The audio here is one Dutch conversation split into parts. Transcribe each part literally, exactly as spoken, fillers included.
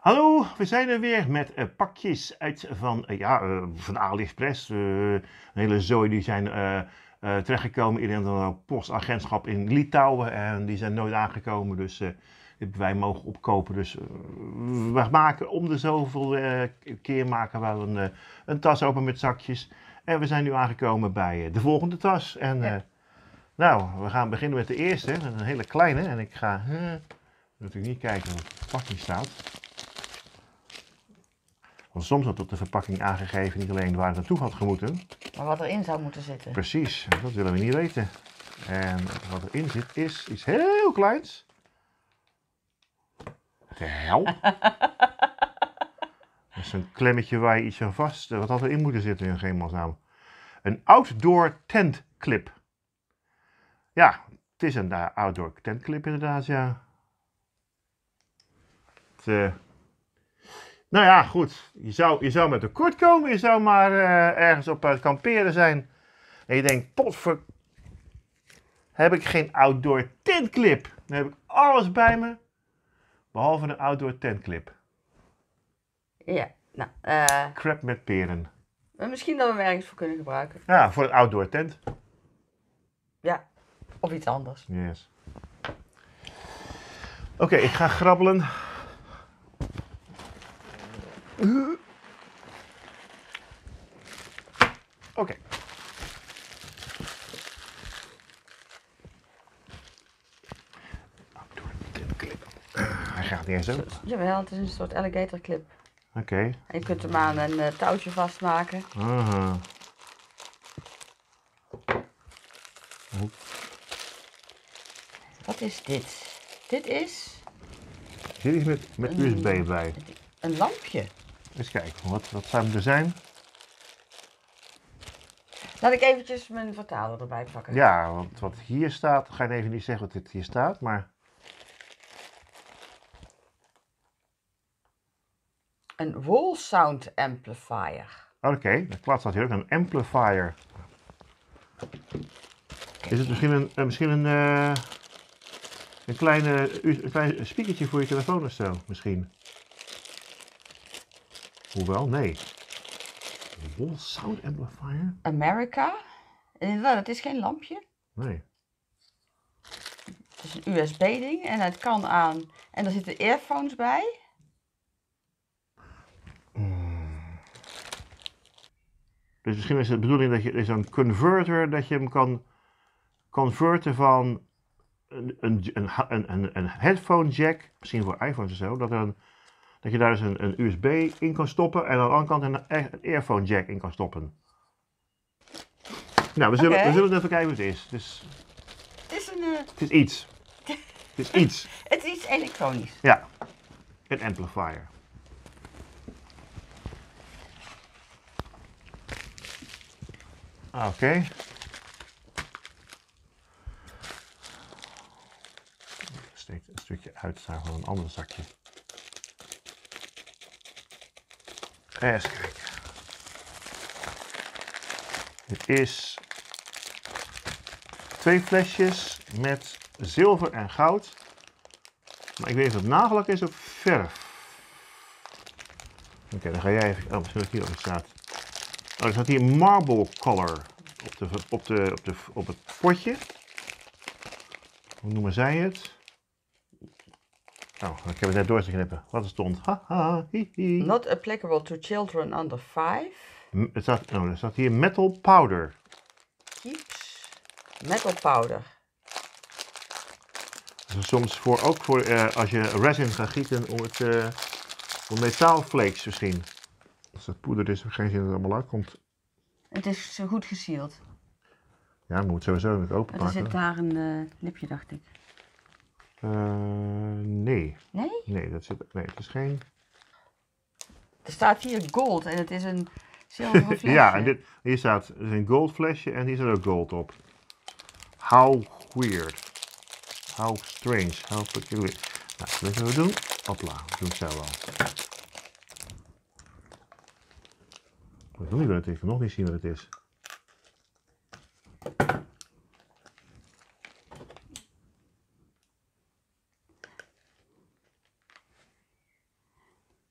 Hallo, we zijn er weer met uh, pakjes uit van, uh, ja, uh, van Aliexpress. Uh, een hele zooi die zijn uh, uh, terechtgekomen in een postagentschap in Litouwen. En die zijn nooit aangekomen, dus uh, wij mogen opkopen. Dus uh, we maken om de zoveel uh, keer maken we een, uh, een tas open met zakjes. En we zijn nu aangekomen bij uh, de volgende tas. En uh, ja. Nou, we gaan beginnen met de eerste, een hele kleine. En ik ga uh, natuurlijk niet kijken wat het pakje staat. Want soms had op de verpakking aangegeven niet alleen waar het naartoe had gemoeten. Maar wat erin zou moeten zitten. Precies, dat willen we niet weten. En wat erin zit is iets heel kleins. De hel. Dat is een klemmetje waar je iets aan vast... Wat had erin moeten zitten in hemelsnaam? Een outdoor tent clip. Ja, het is een outdoor tent clip inderdaad, ja. Het... Uh... Nou ja, goed. Je zou, je zou met tekort komen. Je zou maar uh, ergens op uh, kamperen zijn. En je denkt, potver... Heb ik geen outdoor tentclip? Dan heb ik alles bij me. Behalve een outdoor tentclip. Ja, nou... Uh... Crap met peren. Maar misschien dat we hem ergens voor kunnen gebruiken. Ja, voor een outdoor tent. Ja, of iets anders. Yes. Oké, okay, ik ga grabbelen. Oké. Okay. Outdoor clip. Hij gaat niet eens zo. Jawel, het is een soort alligator clip. Oké. Okay. En je kunt hem aan een uh, touwtje vastmaken. Aha. Oh. Wat is dit? Dit is... Dit is met, met een, U S B bij. Een lampje. Eens kijken, wat, wat zou het er zijn? Laat ik eventjes mijn vertaler erbij pakken. Ja, want wat hier staat, ga ik even niet zeggen wat dit hier staat, maar... Een roll sound amplifier. Oké, okay, dat plaats staat hier ook, een amplifier. Is het misschien een, misschien een, uh, een, kleine, een klein spiekertje voor je telefoon of zo, misschien? Hoewel, nee. Roll sound amplifier. America? Dat is geen lampje. Nee. Het is een U S B-ding en het kan aan. En er zitten earphones bij. Mm. Dus misschien is het de bedoeling dat je is een converter dat je hem kan converten van een, een, een, een, een headphone jack, misschien voor iPhones of zo, dat er een. Dat je daar dus een, een U S B in kan stoppen en aan de andere kant een, een earphone jack in kan stoppen. Nou, we zullen, okay. we zullen even kijken wat het is. Dus, het is een... Uh... Het is iets. Het is iets. Het is iets elektronisch. Ja. Een amplifier. Oké. Okay. Steekt een stukje uit van een ander zakje. Eens kijken. Dit is twee flesjes met zilver en goud. Maar ik weet niet of het nagelak is op verf. Oké, okay, dan ga jij even... Oh, misschien dat hier ook staat. Oh, er staat hier Marble Color op, de, op, de, op, de, op het potje. Hoe noemen zij het? Oh, ik heb het net door te knippen. Wat er stond. Ha, ha, hi, hi. Not applicable to children under five. Het staat, oh, er staat hier metal powder. Keeps metal powder. Dus soms voor, ook voor uh, als je resin gaat gieten om het uh, om metaalflakes misschien. Als het poeder is, heeft geen zin dat het allemaal uitkomt. Het is zo goed gesealed. Ja, maar moet sowieso even openpakken. Er zit daar een uh, lipje, dacht ik. Uh, nee. Nee? Nee, dat zit, nee, het is geen... Er staat hier gold en het is een zilveren flesje. Ja, en dit, hier staat het is een gold flesje en hier staat ook gold op. How weird. How strange. How peculiar. Nou, dat gaan we doen. Hopla, we doen het zelf al. Ik wil niet wat het is, ik kan nog niet zien wat het is.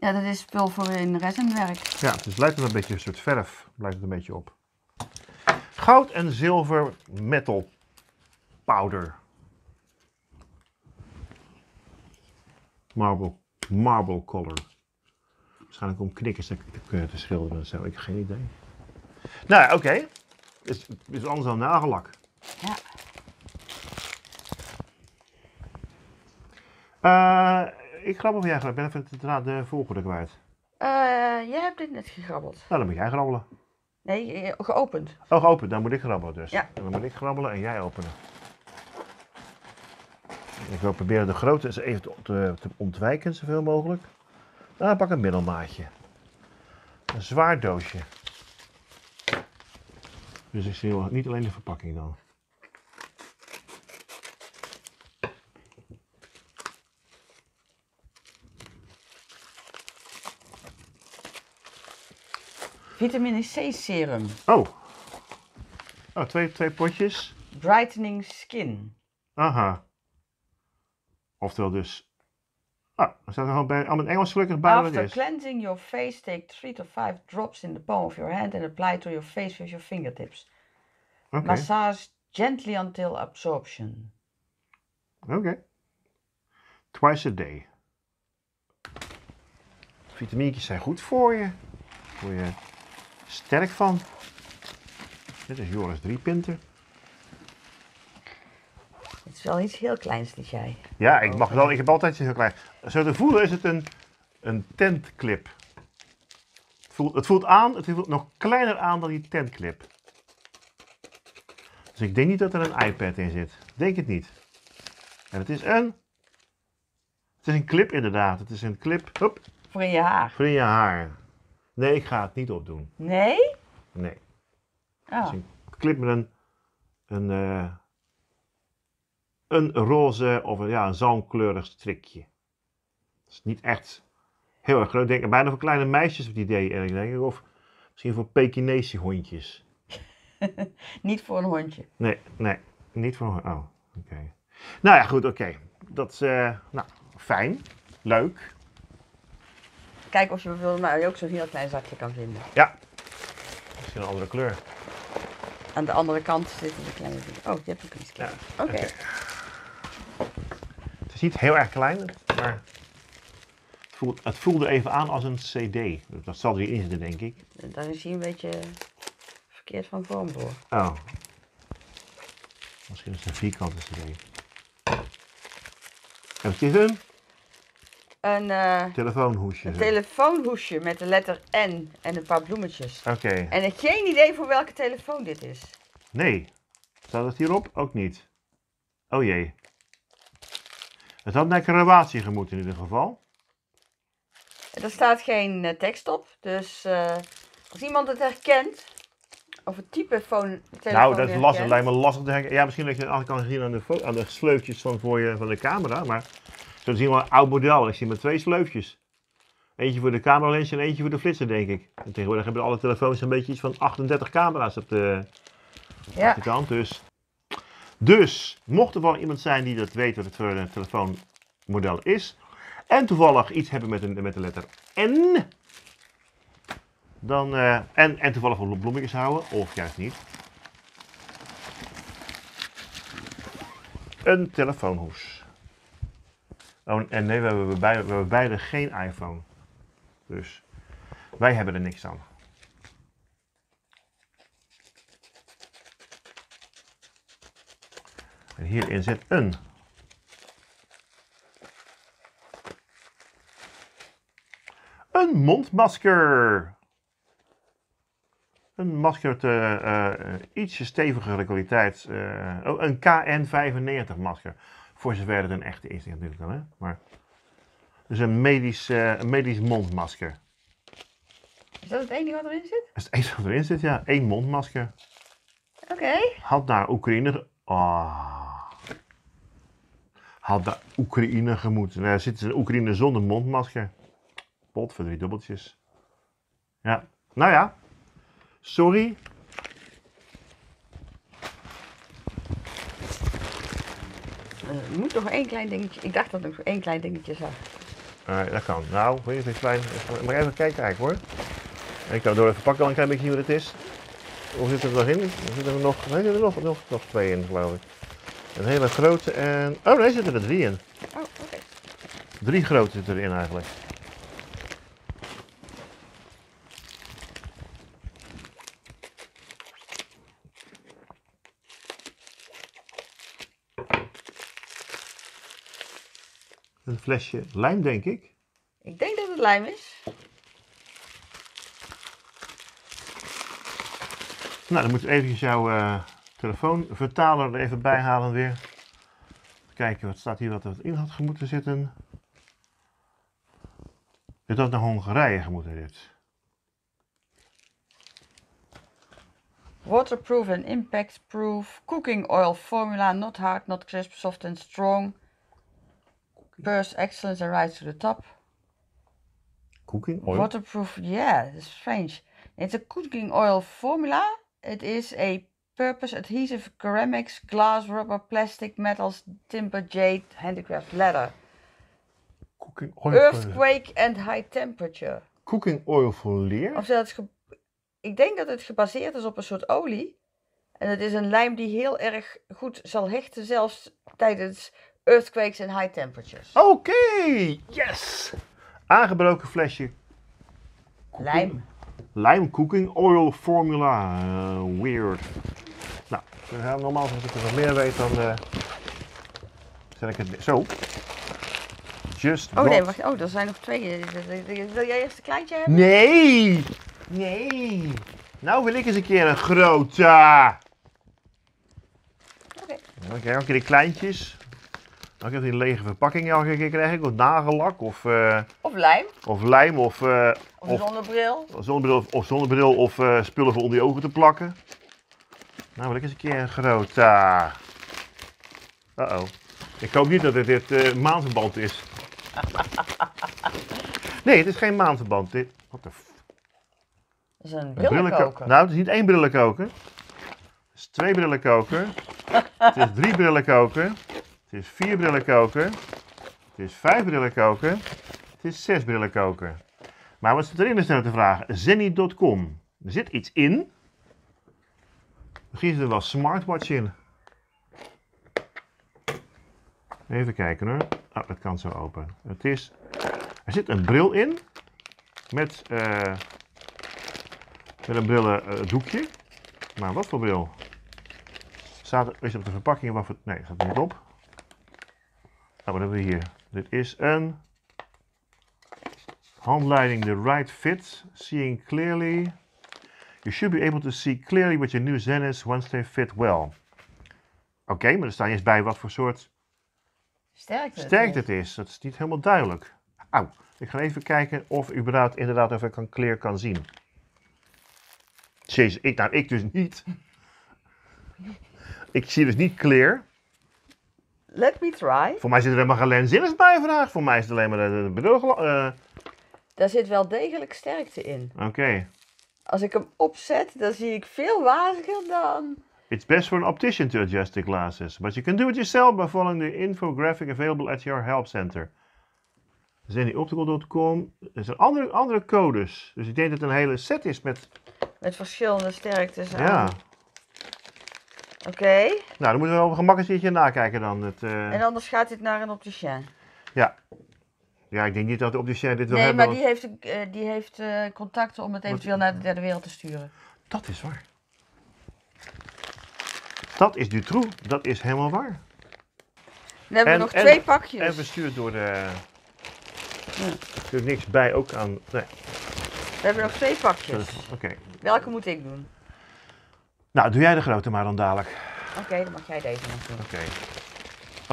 Ja, dat is spul voor in resinwerk. Ja, dus lijkt het een beetje een soort verf, lijkt het een beetje op. Goud en zilver metal powder. Marble, marble color. Waarschijnlijk om knikkers te, te, te schilderen en zo, ik heb geen idee. Nou, oké. Okay. Is, is anders dan nagellak. Ja. Uh, ik grabbel of jij grabbelt? Ik ben even de volgorde kwijt. Uh, jij hebt dit net gegrabbeld. Nou, dan moet jij grabbelen. Nee, geopend. Oh, geopend. Dan moet ik grabbelen dus. Ja. Dan moet ik grabbelen en jij openen. Ik wil proberen de grootte eens even te ontwijken, zoveel mogelijk. Dan pak ik een middelmaatje. Een zwaar doosje. Dus ik zie niet alleen de verpakking dan. Vitamine C serum. Oh. Oh, twee, twee potjes. Brightening skin. Aha. Oftewel dus. Ah, er staat er gewoon bij. Allemaal in Engels gelukkig bij. After cleansing your face, take three to five drops in the palm of your hand and apply to your face with your fingertips. Okay. Massage gently until absorption. Oké. Okay. Twice a day. Vitamintjes zijn goed voor je. Voor je. Sterk van. Dit is Joris drie-pinter. Het is wel iets heel kleins dat jij. Ja, ik mag wel. Ik heb altijd iets heel klein. Zo te voelen is het een, een tentclip. Het voelt, het voelt aan, het voelt nog kleiner aan dan die tentclip. Dus ik denk niet dat er een iPad in zit. Denk het niet. En het is een. Het is een clip inderdaad. Het is een clip. Hop. Voor in je haar. Voor in je haar. Nee, ik ga het niet opdoen. Nee? Nee. Oh. Dus een clip met een, een, uh, een roze of een, ja, een zalmkleurig strikje. Dat is niet echt heel erg groot. Ik denk er bijna voor kleine meisjes op het idee, eerlijk denk ik. Of misschien voor Pekinese hondjes. Niet voor een hondje. Nee, nee. Niet voor een hondje. Oh, oké. Okay. Nou ja, goed, oké. Okay. Dat is uh, nou, fijn. Leuk. Kijk of je bijvoorbeeld maar ook zo'n heel klein zakje kan vinden. Ja, misschien een andere kleur. Aan de andere kant zitten de kleine dingen. Oh, die heb ik eens. Ja. Oké. Okay. Okay. Het is niet heel erg klein, maar het, voelt, het voelde even aan als een C D. Dat zal er in zitten, denk ik. Daar is hij een beetje verkeerd van vorm voor. Oh. Misschien is het een vierkante C D. En het is een... Een uh, telefoonhoesje. Een telefoonhoesje met de letter N en een paar bloemetjes. Oké. Okay. En ik heb geen idee voor welke telefoon dit is. Nee. Staat het hierop? Ook niet. Oh jee. Het had naar Kroatië gemoet in ieder geval. Er staat geen uh, tekst op. Dus uh, als iemand het herkent. Of het type telefoon. Nou, dat is lastig. Lijkt me lastig te herkennen. Ja, misschien dat je het kan zien aan de, aan de sleutjes van, voor je, van de camera. Maar... Zo zien we een oud model. Ik zie maar twee sleufjes. Eentje voor de cameralens en eentje voor de flitser, denk ik. En tegenwoordig hebben alle telefoons een beetje iets van achtendertig camera's op de, ja. op de kant. Dus. dus, mocht er wel iemand zijn die dat weet wat het voor een telefoonmodel is. En toevallig iets hebben met, een, met de letter N. Dan, uh, en, en toevallig wel bloemetjes houden, of juist niet. Een telefoonhoes. Oh, en nee, we hebben, beide, we hebben beide geen iPhone. Dus wij hebben er niks aan. En hierin zit een. Een mondmasker. Een masker te uh, ietsje stevigere kwaliteit. Uh, oh, een K N vijfennegentig masker. Voor zover het een echte is, natuurlijk dan, hè. Maar dus een medisch, uh, een medisch mondmasker. Is dat het enige wat erin zit? Dat is het enige wat erin zit, ja. Eén mondmasker. Oké. Okay. Had naar Oekraïne... Oh. Had naar Oekraïne gemoet. Nou, er zitten ze in Oekraïne zonder mondmasker. Pot voor drie dubbeltjes. Ja. Nou ja. Sorry. Er moet nog één klein dingetje. Ik dacht dat ik nog één klein dingetje zag. Oké. Maar dat kan. Nou, weet je, het is klein. Maar even kijken eigenlijk hoor. Ik kan door even pakken, dan een klein beetje zien wat het is. Hoe zit het er nog in? Hoe zitten er nog? Nee, er zitten nog, nog, nog twee in, geloof ik. Een hele grote en... Oh, nee, zitten er drie in. Oh, oké. Okay. Drie grote zitten erin eigenlijk. Een flesje lijm, denk ik. Ik denk dat het lijm is. Nou, dan moet je eventjes jouw uh, telefoonvertaler er even bij halen weer. Even kijken, wat staat hier wat er in had moeten zitten. Dit had naar Hongarije moeten dit. Waterproof and impactproof. Cooking oil formula. Not hard, not crisp, soft and strong. Burst excellence and rise to the top. Cooking oil? Waterproof, yeah, that's strange. It's a cooking oil formula. It is a purpose adhesive ceramics, glass, rubber, plastic, metals, timber, jade, handicraft, leather. Cooking oil Earthquake for... and high temperature. Cooking oil voor leer? Of dat ge... Ik denk dat het gebaseerd is op een soort olie. En het is een lijm die heel erg goed zal hechten, zelfs tijdens earthquakes en high temperatures. Oké, okay, yes! Aangebroken flesje. Cooking. Lijm. Lijm cooking oil formula. Uh, weird. Nou, normaal als ik er nog meer weet, dan uh, zet ik het zo. Just. Oh nee, wacht. Oh, er zijn nog twee. Wil jij eerst een kleintje hebben? Nee! Nee! Nou wil ik eens een keer een grote. Oké. Okay. Oké, die kleintjes. Dan heb je die lege verpakking elke keer krijg ik, of nagellak, of... Uh, of lijm. Of lijm, of... Uh, of zonnebril. Of zonnebril, of, zonnebril, of uh, spullen voor onder je ogen te plakken. Nou, wil ik eens een keer een grote... Uh oh. Ik hoop niet dat het dit uh, maandverband is. Nee, het is geen maandverband. Dit... Wat de... F... Dat is een brillenkoker. Nou, het is niet één brillenkoker. Het is twee brillenkoker. Het is drie brillenkoker. Het is vier brillenkoker, het is vijf brillenkoker, het is zes brillenkoker. Maar wat zit erin is nou te vragen? Zenni punt com. Er zit iets in. Misschien zit er wel smartwatch in. Even kijken hoor. Oh, dat kan zo open. Het is... Er zit een bril in. Met, uh, met een brillendoekje. Uh, maar wat voor bril? Staat er, is het op de verpakking? Wat voor, nee, dat staat er niet op. Nou, wat hebben we hier? Dit is een handleiding, the right fit, seeing clearly. You should be able to see clearly what your new Zen is once they fit well. Oké, okay, maar er staat eerst bij wat voor soort sterkte, sterkte het is. Dat is niet helemaal duidelijk. Au, ik ga even kijken of ik inderdaad of ik kan clear kan zien. Jezus, ik, nou ik dus niet. Ik zie dus niet clear. Let me try. Voor mij zit er helemaal geen lenszinners bij vandaag. Voor mij is het alleen maar de bril. Uh... Daar zit wel degelijk sterkte in. Oké. Okay. Als ik hem opzet, dan zie ik veel waziger dan... It's best for an optician to adjust the glasses. But you can do it yourself by following the infographic available at your help center. Zenni Optical punt com. Er zijn andere, andere codes. Dus ik denk dat het een hele set is met... Met verschillende sterktes aan. Ja. Oké. Okay. Nou, dan moeten we wel op gemak een keertje nakijken dan. Het, uh... En anders gaat dit naar een opticien. Ja. Ja, ik denk niet dat de opticien dit wil nee, hebben. Nee, maar die want... heeft, uh, die heeft uh, contacten om het eventueel naar de derde wereld te sturen. Dat is waar. Dat is Dutroux. Dat is helemaal waar. Dan hebben en, we nog en, twee pakjes. En verstuurd door de... Ja. Er zit niks bij ook aan... Nee. We hebben nog twee pakjes. Oké. Okay. Welke moet ik doen? Nou, doe jij de grote maar dan dadelijk. Oké, okay, dan mag jij deze nog doen. Oké. Okay.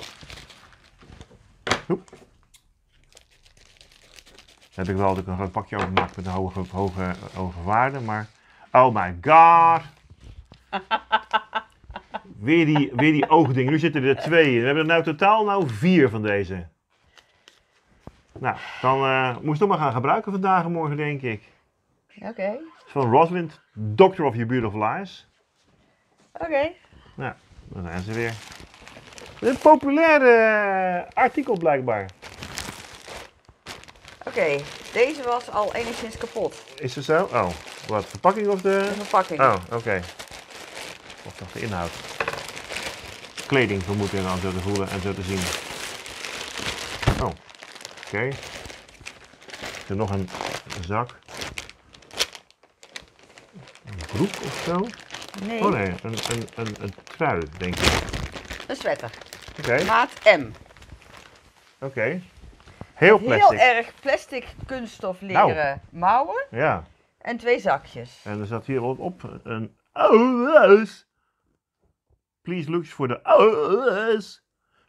Oh. Oep. Dan heb ik wel dat ik een groot pakje overmaakt met een hoge, hoge overwaarde, maar... Oh my god! Weer die, weer die oogdingen. Nu zitten er twee in. We hebben er nou totaal nou vier van deze. Nou, dan uh, moest je toch maar gaan gebruiken vandaag en morgen, denk ik. Oké. Okay. Van Rosalind, Doctor of Your Beautiful Eyes. Oké. Okay. Nou, daar zijn ze weer. Een populair uh, artikel blijkbaar. Oké, okay, deze was al enigszins kapot. Is het zo? Oh, wat? Verpakking of de... De verpakking. Oh, oké. Okay. Of nog de inhoud. Kleding vermoed ik dan zo te voelen en zo te zien. Oh, oké. Okay. Is er nog een zak? Een broek of zo? Nee. Oh nee, een, een, een, een trui, denk ik. Een sweater. Oké. Okay. Maat M. Oké. Okay. Heel plastic. Heel erg plastic kunststof leren nou. Mouwen. Ja. En twee zakjes. En er zat hier wat op een O S. Please look for the O S.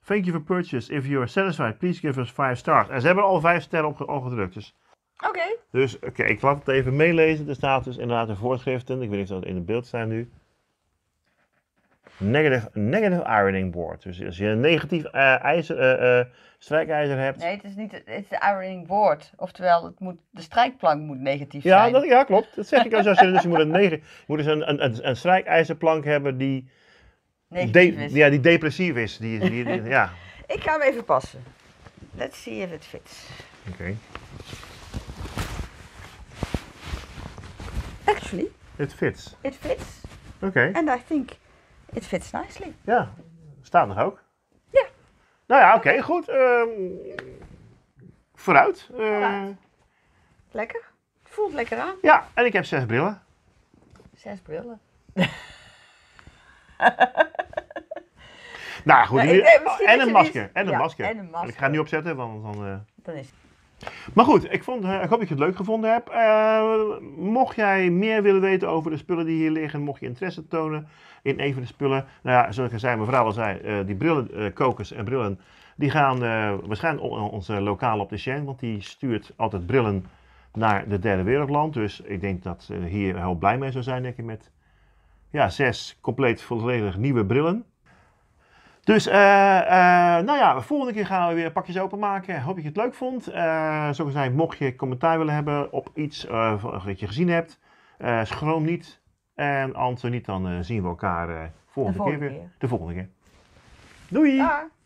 Thank you for purchase. If you are satisfied, please give us five stars. En ze hebben al vijf sterren op gedrukt. Dus. Oké. Okay. Dus oké, okay, ik laat het even meelezen. Er staat dus inderdaad in voorschriften. Ik weet niet of dat in het beeld staan nu. Negative, negative ironing board. Dus als je een negatief uh, ijzer, uh, uh, strijkijzer hebt. Nee, het is niet het is de ironing board. Oftewel, het moet, de strijkplank moet negatief ja, zijn. Dat, ja, klopt. Dat zeg ik al. Dus je moet, een, neg moet dus een, een, een, een strijkijzerplank hebben die, negatief is. Ja, die depressief is. Die, die, die, ja. Ik ga hem even passen. Let's see if it fits. Oké. Okay. Actually, it fits. It fits. Oké. Okay. And I think... It fits nicely. Ja, staat nog ook. Ja. Nou ja, oké, okay, goed. Um, vooruit. Uh, vooruit. Lekker. Het voelt lekker aan. Ja, en ik heb zes brillen. Zes brillen. Nou goed. Nou, hier, ik, oh, en een masker. En een, ja, masker. En een masker. Ik ga het nu opzetten, want dan... Uh... dan is het. Maar goed, ik, vond, uh, ik hoop dat je het leuk gevonden hebt. Uh, mocht jij meer willen weten over de spullen die hier liggen, mocht je interesse tonen... in een van de spullen. Nou ja, zoals ik zei, mevrouw al zei, uh, die brillenkokers uh, en brillen, die gaan uh, waarschijnlijk on onze lokale opticien, want die stuurt altijd brillen naar de derde wereldland. Dus ik denk dat ze hier heel blij mee zou zijn, denk ik, met ja, zes compleet volledig nieuwe brillen. Dus, uh, uh, nou ja, volgende keer gaan we weer pakjes openmaken. Hoop dat je het leuk vond. Uh, zoals ik zei, mocht je commentaar willen hebben op iets uh, dat je gezien hebt, uh, schroom niet. En anders niet, dan uh, zien we elkaar uh, volgende, volgende keer weer. Keer. De volgende keer. Doei! Dag.